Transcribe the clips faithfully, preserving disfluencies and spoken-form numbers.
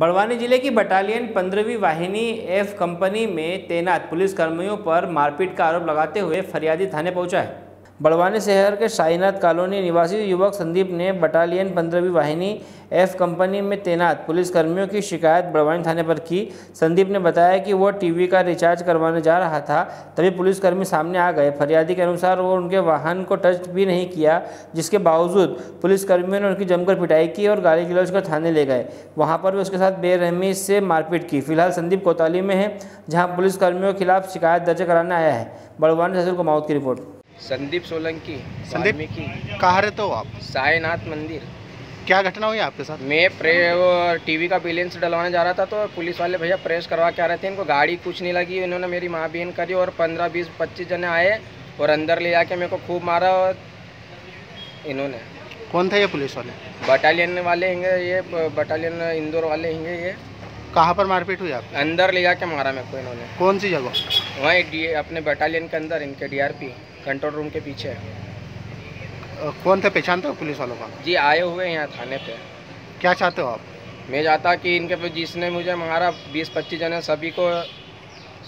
बड़वानी जिले की बटालियन पंद्रहवीं वाहिनी एफ कंपनी में तैनात पुलिसकर्मियों पर मारपीट का आरोप लगाते हुए फरियादी थाने पहुंचा है। बड़वानी शहर के साईनाथ कॉलोनी निवासी युवक संदीप ने बटालियन पंद्रहवीं वाहिनी एफ कंपनी में तैनात पुलिसकर्मियों की शिकायत बड़वानी थाने पर की। संदीप ने बताया कि वह टीवी का रिचार्ज करवाने जा रहा था, तभी पुलिसकर्मी सामने आ गए। फरियादी के अनुसार वो उनके वाहन को टच भी नहीं किया, जिसके बावजूद पुलिसकर्मियों ने उनकी जमकर पिटाई की और गाली गलौज कर थाने ले गए। वहाँ पर भी उसके साथ बेरहमी से मारपीट की। फिलहाल संदीप कोतवाली में है, जहाँ पुलिसकर्मियों के खिलाफ शिकायत दर्ज कराने आया है। बड़वानी से अतुल कुमावत की रिपोर्ट। संदीप सोलंकी। संदीप की कहाँ रहते हो आप? साईनाथ मंदिर। क्या घटना हुई आपके साथ? मैं प्रे वो टीवी का बैलेंस डलवाने जा रहा था, तो पुलिस वाले भैया प्रेस करवा के आ रहे थे। इनको गाड़ी कुछ नहीं लगी, इन्होंने मेरी माँ बहन करी और पंद्रह बीस पच्चीस जने आए और अंदर ले जाके मेरे को खूब मारा। और इन्होंने कौन था ये पुलिस वाले? बटालियन वाले होंगे ये, बटालियन इंदौर वाले होंगे ये। कहाँ पर मारपीट हुई आप? अंदर ले जाके मारा मेरे को इन्होंने। कौन सी जगह? वहीं डी अपने बटालियन के अंदर, इनके D R P control room के पीछे। कौन थे, पहचानते हो पुलिस वालों का? जी, आए हुए यहाँ थाने पे। क्या चाहते हो आप? मैं चाहता कि इनके पे जिसने मुझे मारा बीस पच्चीस जने सभी को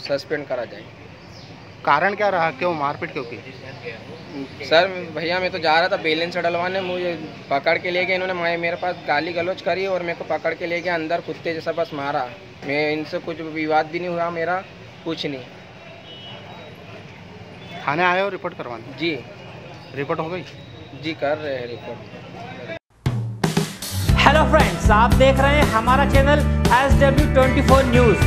सस्पेंड करा जाए। कारण क्या रहा, क्यों मारपीट क्यों की? सर भैया मैं तो जा रहा था बैलेंस डलवाने, मुझे पकड़ के ले गए इन्होंने। मेरे पास गाली गलौज करी और मेरे को पकड़ के ले गया अंदर, कुत्ते जैसा बस मारा। मैं इनसे कुछ विवाद भी नहीं हुआ मेरा, कुछ नहीं। थाने आए हो रिपोर्ट करवाने? जी। रिपोर्ट हो गई? जी, कर रहे हैं रिपोर्ट। हेलो फ्रेंड्स, आप देख रहे हैं हमारा चैनल एस डब्ल्यू चौबीस न्यूज़।